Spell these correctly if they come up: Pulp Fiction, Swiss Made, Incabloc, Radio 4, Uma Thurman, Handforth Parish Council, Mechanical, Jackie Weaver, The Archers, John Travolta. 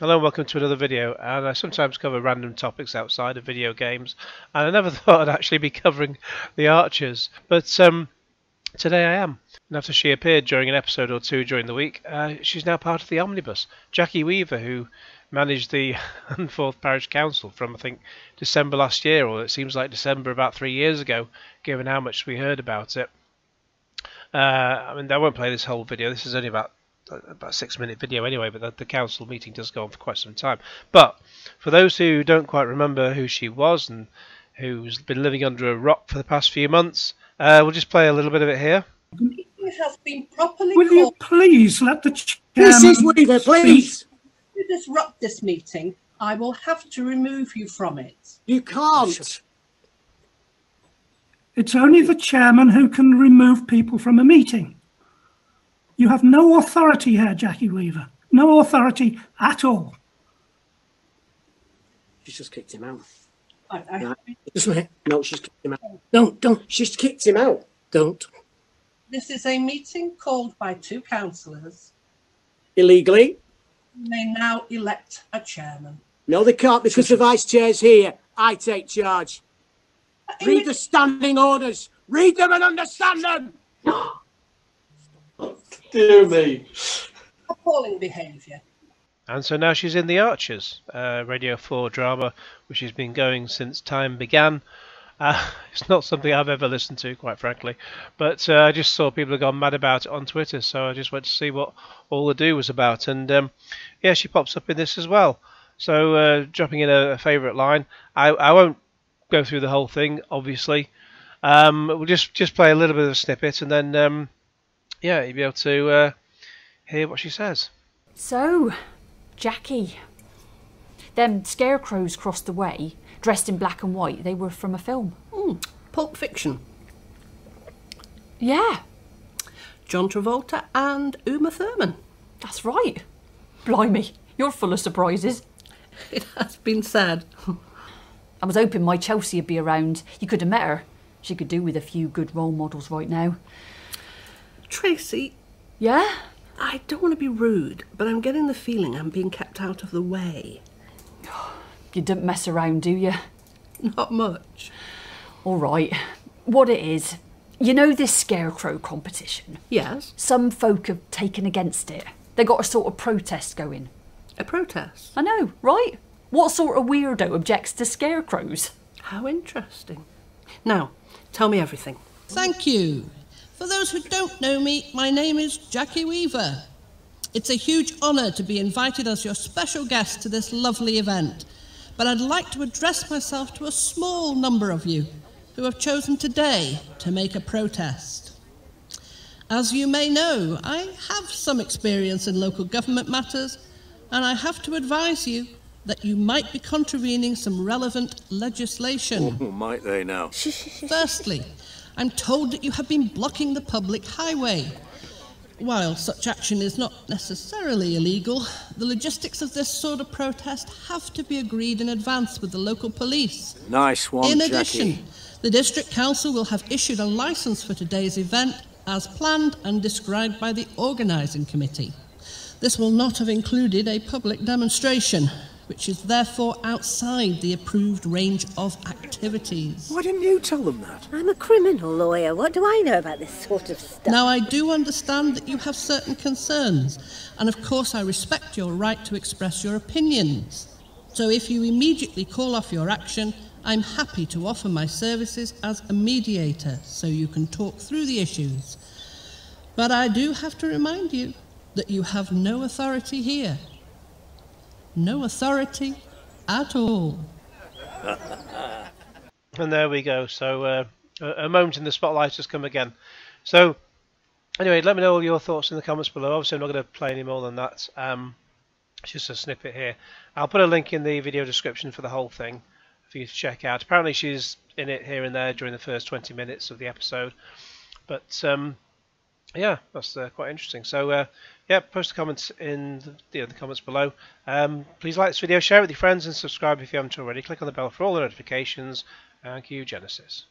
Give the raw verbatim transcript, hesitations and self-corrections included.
Hello and welcome to another video, and I sometimes cover random topics outside of video games, and I never thought I'd actually be covering The Archers, but um, today I am. And after she appeared during an episode or two during the week, uh, she's now part of the Omnibus. Jackie Weaver, who managed the Handforth Parish Council from, I think, December last year, or it seems like December about three years ago, given how much we heard about it. Uh, I mean, I won't play this whole video, this is only about about a six minute video anyway, but the, the council meeting does go on for quite some time. But for those who don't quite remember who she was and who's been living under a rock for the past few months, uh, we'll just play a little bit of it here. It has been properly Will called. You please let the chairman Missus Weaver, please. If you disrupt this meeting, I will have to remove you from it. You can't. It's only the chairman who can remove people from a meeting. You have no authority here, Jackie Weaver. No authority at all. She's just kicked him out. I, I, no, I, no, she's kicked him out. Don't, don't. She's kicked him out. Don't. This is a meeting called by two councillors. Illegally. They now elect a chairman. No, they can't because the vice chair's here. I take charge. Read the standing orders. Read them and understand them. Dear me. Appalling behaviour. And so now she's in The Archers, uh, Radio four drama, which has been going since time began. Uh, it's not something I've ever listened to, quite frankly, but uh, I just saw people have gone mad about it on Twitter, so I just went to see what all the do was about. And um, yeah, she pops up in this as well. So uh, dropping in a, a favourite line. I, I won't go through the whole thing, obviously. Um, we'll just, just play a little bit of a snippet and then... Um, Yeah, you'll be able to uh, hear what she says. So, Jackie, them scarecrows crossed the way, dressed in black and white. They were from a film. Mm, Pulp Fiction. Yeah. John Travolta and Uma Thurman. That's right. Blimey, you're full of surprises. It has been sad. I was hoping my Chelsea would be around. You could have met her. She could do with a few good role models right now. Tracy, yeah? I don't want to be rude, but I'm getting the feeling I'm being kept out of the way. You don't mess around, do you? Not much. All right, what it is, you know this scarecrow competition? Yes. Some folk have taken against it. They got a sort of protest going. A protest? I know, right? What sort of weirdo objects to scarecrows? How interesting. Now, tell me everything. Thank you. For those who don't know me, my name is Jackie Weaver. It's a huge honour to be invited as your special guest to this lovely event, but I'd like to address myself to a small number of you who have chosen today to make a protest. As you may know, I have some experience in local government matters, and I have to advise you that you might be contravening some relevant legislation. Oh, might they now? Firstly, I'm told that you have been blocking the public highway. While such action is not necessarily illegal, the logistics of this sort of protest have to be agreed in advance with the local police. Nice one, Jackie. In addition, the District Council will have issued a licence for today's event as planned and described by the organising committee. This will not have included a public demonstration, which is therefore outside the approved range of activities. Why didn't you tell them that? I'm a criminal lawyer. What do I know about this sort of stuff? Now, I do understand that you have certain concerns, and of course I respect your right to express your opinions. So if you immediately call off your action, I'm happy to offer my services as a mediator, so you can talk through the issues. But I do have to remind you that you have no authority here. No authority at all. And there we go. So uh, a moment in the spotlight has come again. So anyway, let me know all your thoughts in the comments below. Obviously, I'm not going to play any more than that. Um, it's just a snippet here. I'll put a link in the video description for the whole thing for you to check out. Apparently, she's in it here and there during the first twenty minutes of the episode. But um, yeah, that's uh, quite interesting. So. Uh, Yeah, post the comments in the, the comments below. Um, please like this video, share it with your friends, and subscribe if you haven't already. Click on the bell for all the notifications. Thank you, Genesis.